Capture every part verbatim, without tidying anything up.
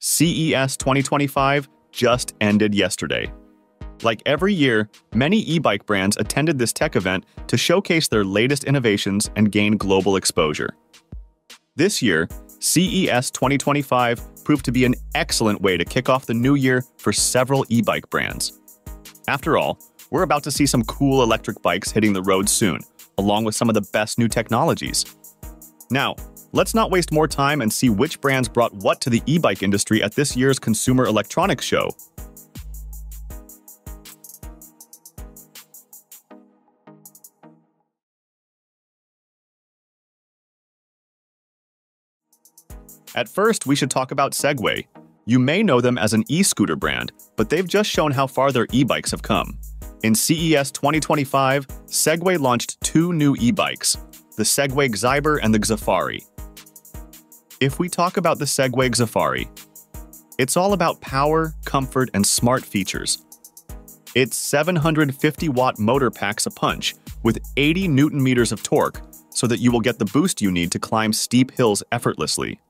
C E S twenty twenty-five just ended yesterday. Like every year, many e-bike brands attended this tech event to showcase their latest innovations and gain global exposure. This year, C E S twenty twenty-five proved to be an excellent way to kick off the new year for several e-bike brands. After all, we're about to see some cool electric bikes hitting the road soon, along with some of the best new technologies. Now, let's not waste more time and see which brands brought what to the e-bike industry at this year's Consumer Electronics Show. At first, we should talk about Segway. You may know them as an e-scooter brand, but they've just shown how far their e-bikes have come. In C E S twenty twenty-five, Segway launched two new e-bikes, the Segway Xyber and the Xafari. If we talk about the Segway Xafari, it's all about power, comfort, and smart features. Its seven hundred fifty watt motor packs a punch with eighty newton meters of torque so that you will get the boost you need to climb steep hills effortlessly.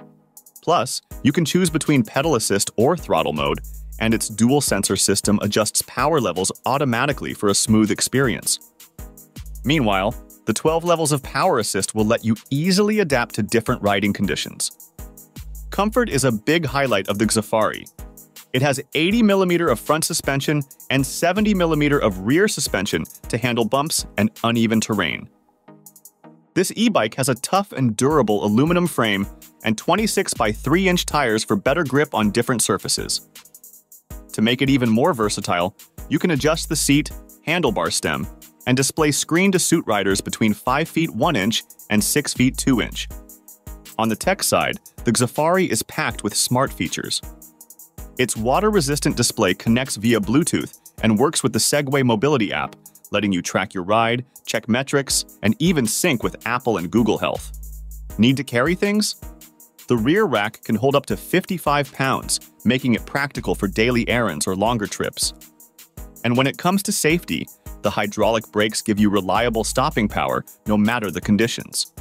Plus, you can choose between pedal assist or throttle mode, and its dual sensor system adjusts power levels automatically for a smooth experience. Meanwhile, the twelve levels of power assist will let you easily adapt to different riding conditions. Comfort is a big highlight of the Xafari. It has eighty millimeter of front suspension and seventy millimeter of rear suspension to handle bumps and uneven terrain. This e-bike has a tough and durable aluminum frame and twenty-six by three inch tires for better grip on different surfaces. To make it even more versatile, you can adjust the seat, handlebar stem, and display screen to suit riders between five feet one inch and six feet two inch. On the tech side, the Xafari is packed with smart features. Its water-resistant display connects via Bluetooth and works with the Segway Mobility app, letting you track your ride, check metrics, and even sync with Apple and Google Health. Need to carry things? The rear rack can hold up to fifty-five pounds, making it practical for daily errands or longer trips. And when it comes to safety, the hydraulic brakes give you reliable stopping power, no matter the conditions.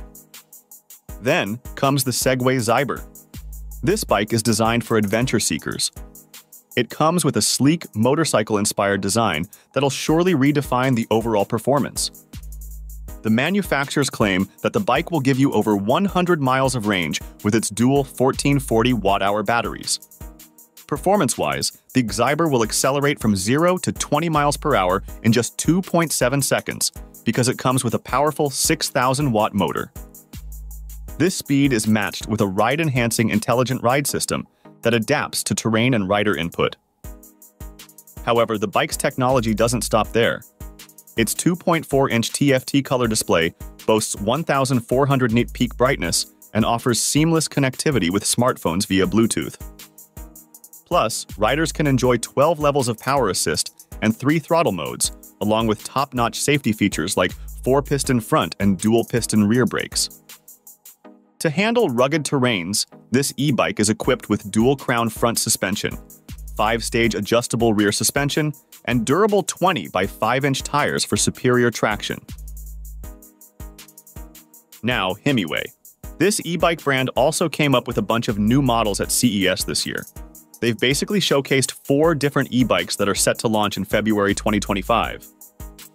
Then comes the Segway Xyber. This bike is designed for adventure seekers. It comes with a sleek, motorcycle-inspired design that'll surely redefine the overall performance. The manufacturers claim that the bike will give you over one hundred miles of range with its dual fourteen forty watt hour batteries. Performance-wise, the Xyber will accelerate from zero to twenty miles per hour in just two point seven seconds because it comes with a powerful six thousand watt motor. This speed is matched with a ride-enhancing intelligent ride system that adapts to terrain and rider input. However, the bike's technology doesn't stop there. Its two point four inch T F T color display boasts one thousand four hundred nit peak brightness and offers seamless connectivity with smartphones via Bluetooth. Plus, riders can enjoy twelve levels of power assist and three throttle modes, along with top-notch safety features like four piston front and dual-piston rear brakes. To handle rugged terrains, this e-bike is equipped with dual-crown front suspension, five stage adjustable rear suspension, and durable twenty by five inch tires for superior traction. Now, Himiway. This e-bike brand also came up with a bunch of new models at C E S this year. They've basically showcased four different e-bikes that are set to launch in February twenty twenty-five.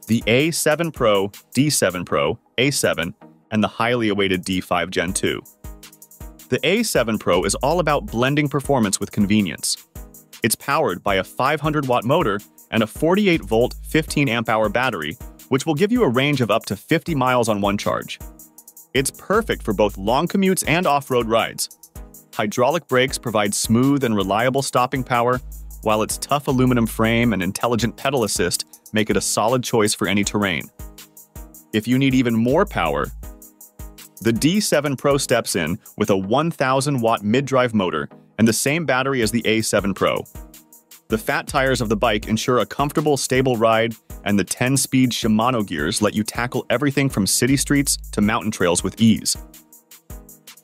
The A seven Pro, D seven Pro, A seven, and the highly awaited D five Gen two. The A seven Pro is all about blending performance with convenience. It's powered by a five hundred watt motor and a forty-eight volt, fifteen amp hour battery, which will give you a range of up to fifty miles on one charge. It's perfect for both long commutes and off-road rides. Hydraulic brakes provide smooth and reliable stopping power, while its tough aluminum frame and intelligent pedal assist make it a solid choice for any terrain. If you need even more power, the D seven Pro steps in with a one thousand watt mid-drive motor and the same battery as the A seven Pro. The fat tires of the bike ensure a comfortable, stable ride, and the ten speed Shimano gears let you tackle everything from city streets to mountain trails with ease.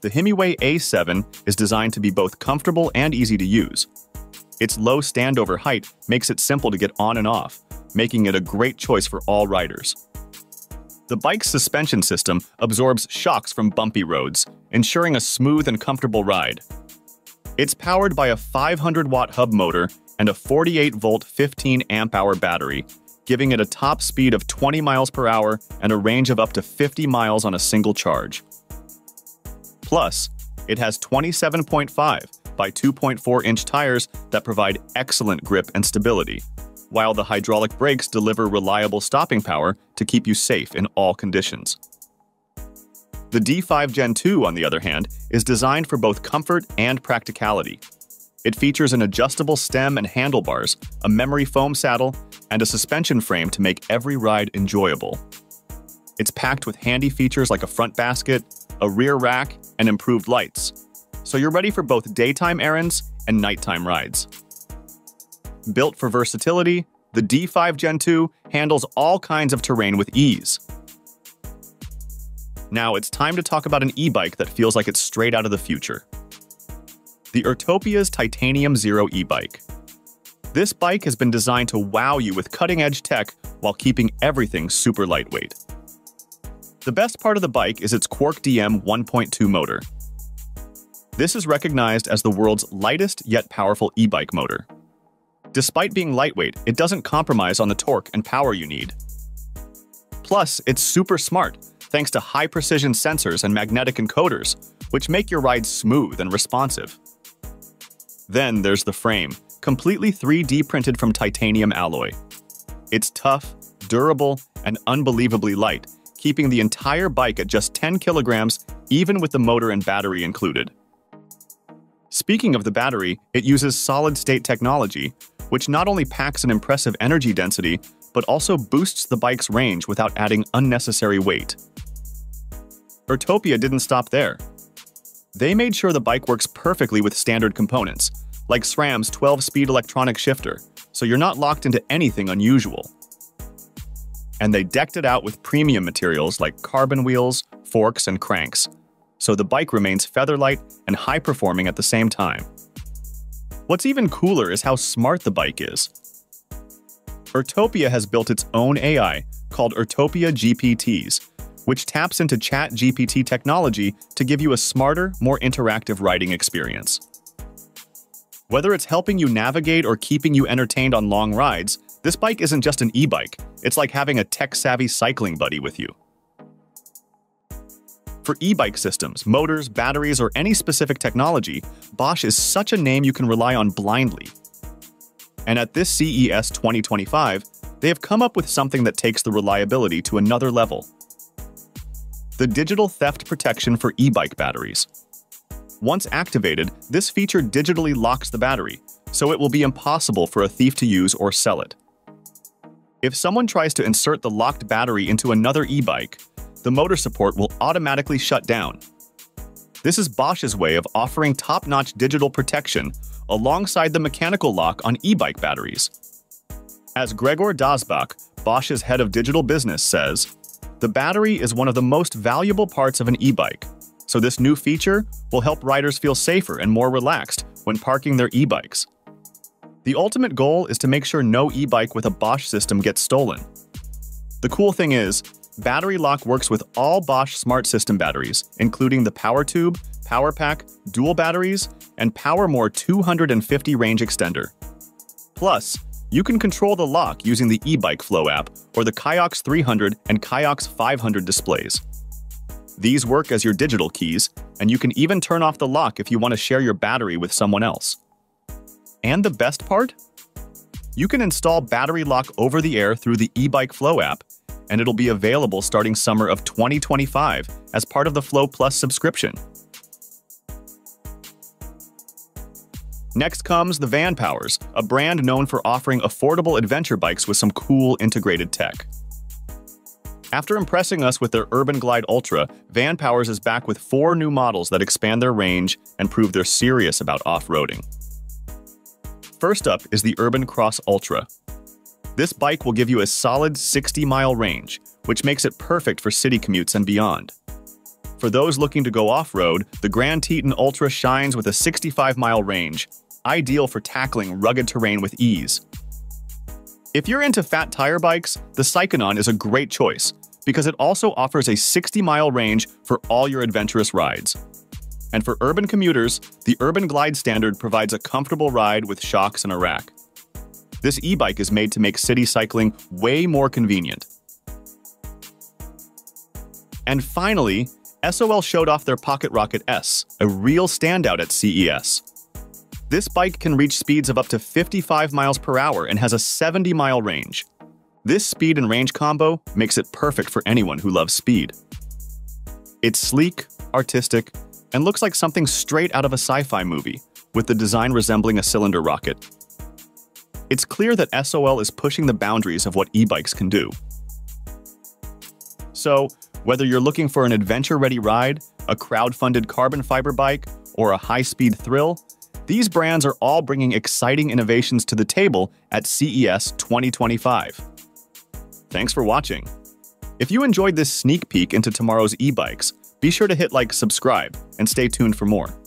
The Himiway A seven is designed to be both comfortable and easy to use. Its low standover height makes it simple to get on and off, making it a great choice for all riders. The bike's suspension system absorbs shocks from bumpy roads, ensuring a smooth and comfortable ride. It's powered by a five hundred watt hub motor and a forty-eight volt fifteen amp hour battery, giving it a top speed of twenty miles per hour and a range of up to fifty miles on a single charge. Plus, it has twenty-seven point five by two point four inch tires that provide excellent grip and stability, while the hydraulic brakes deliver reliable stopping power to keep you safe in all conditions. The D five Gen two, on the other hand, is designed for both comfort and practicality. It features an adjustable stem and handlebars, a memory foam saddle, and a suspension frame to make every ride enjoyable. It's packed with handy features like a front basket, a rear rack, and improved lights, so you're ready for both daytime errands and nighttime rides. Built for versatility, the D five Gen two handles all kinds of terrain with ease. Now it's time to talk about an e-bike that feels like it's straight out of the future. The Urtopia's Titanium Zero e-bike. This bike has been designed to wow you with cutting-edge tech while keeping everything super lightweight. The best part of the bike is its Quark D M one point two motor. This is recognized as the world's lightest yet powerful e-bike motor. Despite being lightweight, it doesn't compromise on the torque and power you need. Plus, it's super smart, thanks to high-precision sensors and magnetic encoders, which make your ride smooth and responsive. Then there's the frame, completely three D printed from titanium alloy. It's tough, durable, and unbelievably light, keeping the entire bike at just ten kilograms, even with the motor and battery included. Speaking of the battery, it uses solid-state technology, which not only packs an impressive energy density, but also boosts the bike's range without adding unnecessary weight. Urtopia didn't stop there. They made sure the bike works perfectly with standard components, like SRAM's twelve-speed electronic shifter, so you're not locked into anything unusual. And they decked it out with premium materials like carbon wheels, forks, and cranks, so the bike remains featherlight and high-performing at the same time. What's even cooler is how smart the bike is. Urtopia has built its own A I, called Urtopia G P Ts, which taps into Chat G P T technology to give you a smarter, more interactive riding experience. Whether it's helping you navigate or keeping you entertained on long rides, this bike isn't just an e-bike, it's like having a tech-savvy cycling buddy with you. For e-bike systems, motors, batteries, or any specific technology, Bosch is such a name you can rely on blindly. And at this C E S twenty twenty-five, they have come up with something that takes the reliability to another level. The digital theft protection for e-bike batteries. Once activated, this feature digitally locks the battery, so it will be impossible for a thief to use or sell it. If someone tries to insert the locked battery into another e-bike, the motor support will automatically shut down. This is Bosch's way of offering top-notch digital protection alongside the mechanical lock on e-bike batteries. As Gregor Dasbach, Bosch's head of digital business, says, the battery is one of the most valuable parts of an e-bike, so this new feature will help riders feel safer and more relaxed when parking their e-bikes. The ultimate goal is to make sure no e-bike with a Bosch system gets stolen. The cool thing is, Battery Lock works with all Bosch Smart System batteries, including the PowerTube, PowerPack, dual batteries, and PowerMore two hundred fifty range extender. Plus, you can control the lock using the eBike Flow app or the Kiox three hundred and Kiox five hundred displays. These work as your digital keys, and you can even turn off the lock if you want to share your battery with someone else. And the best part? You can install Battery Lock over the air through the eBike Flow app, and it'll be available starting summer of twenty twenty-five as part of the Flow Plus subscription. Next comes the VanPowers, a brand known for offering affordable adventure bikes with some cool integrated tech. After impressing us with their Urban Glide Ultra, VanPowers is back with four new models that expand their range and prove they're serious about off-roading. First up is the Urban Cross Ultra. This bike will give you a solid sixty mile range, which makes it perfect for city commutes and beyond. For those looking to go off-road, the Grand Teton Ultra shines with a sixty-five mile range, ideal for tackling rugged terrain with ease. If you're into fat tire bikes, the Cycanon is a great choice because it also offers a sixty mile range for all your adventurous rides. And for urban commuters, the Urban Glide standard provides a comfortable ride with shocks and a rack. This e-bike is made to make city cycling way more convenient. And finally, S O L showed off their Pocket Rocket S, a real standout at C E S. This bike can reach speeds of up to fifty-five miles per hour and has a seventy mile range. This speed and range combo makes it perfect for anyone who loves speed. It's sleek, artistic, and looks like something straight out of a sci-fi movie, with the design resembling a cylinder rocket. It's clear that S O L is pushing the boundaries of what e-bikes can do. So, whether you're looking for an adventure-ready ride, a crowd-funded carbon fiber bike, or a high-speed thrill, these brands are all bringing exciting innovations to the table at C E S twenty twenty-five. Thanks for watching. If you enjoyed this sneak peek into tomorrow's e-bikes, be sure to hit like, subscribe, and stay tuned for more.